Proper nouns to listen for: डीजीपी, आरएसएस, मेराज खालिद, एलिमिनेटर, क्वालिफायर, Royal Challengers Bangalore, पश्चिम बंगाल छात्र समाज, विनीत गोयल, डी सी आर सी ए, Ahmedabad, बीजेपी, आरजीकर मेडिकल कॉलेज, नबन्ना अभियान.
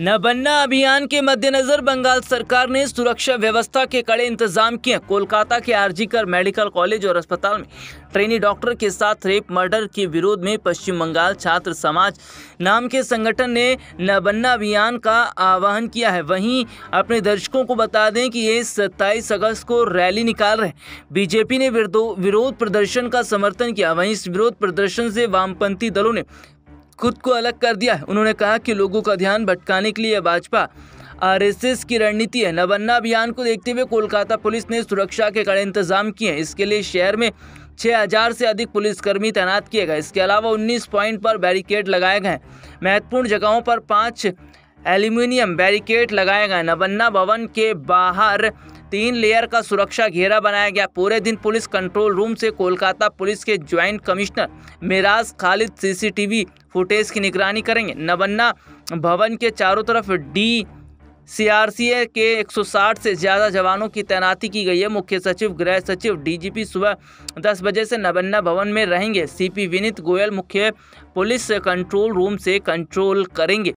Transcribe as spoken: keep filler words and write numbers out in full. नबन्ना अभियान के मद्देनजर बंगाल सरकार ने सुरक्षा व्यवस्था के कड़े इंतजाम किए। कोलकाता के आरजीकर मेडिकल कॉलेज और अस्पताल में ट्रेनी डॉक्टर के साथ रेप मर्डर के विरोध में पश्चिम बंगाल छात्र समाज नाम के संगठन ने नबन्ना अभियान का आह्वान किया है। वहीं अपने दर्शकों को बता दें कि ये सत्ताईस अगस्त को रैली निकाल रहे। बीजेपी ने विरोध प्रदर्शन का समर्थन किया। वहीं इस विरोध प्रदर्शन से वामपंथी दलों ने खुद को अलग कर दिया है। उन्होंने कहा कि लोगों का ध्यान भटकाने के लिए भाजपा आरएसएस की रणनीति है। नबन्ना अभियान को देखते हुए कोलकाता पुलिस ने सुरक्षा के कड़े इंतजाम किए हैं। इसके लिए शहर में छह हज़ार से अधिक पुलिसकर्मी तैनात किए गए। इसके अलावा उन्नीस पॉइंट पर बैरिकेड लगाए गए। महत्वपूर्ण जगहों पर पाँच एल्यूमिनियम बैरिकेड लगाए गए। नबन्ना भवन के बाहर तीन लेयर का सुरक्षा घेरा बनाया गया। पूरे दिन पुलिस कंट्रोल रूम से कोलकाता पुलिस के joint commissioner मेराज खालिद CCTV footage की निगरानी करेंगे। नबन्ना भवन के चारों तरफ डी सी आर सी ए के एक सौ साठ से ज़्यादा जवानों की तैनाती की गई है। मुख्य सचिव, गृह सचिव, डीजीपी सुबह दस बजे से नबन्ना भवन में रहेंगे। सीपी विनीत गोयल मुख्य पुलिस कंट्रोल रूम से कंट्रोल करेंगे।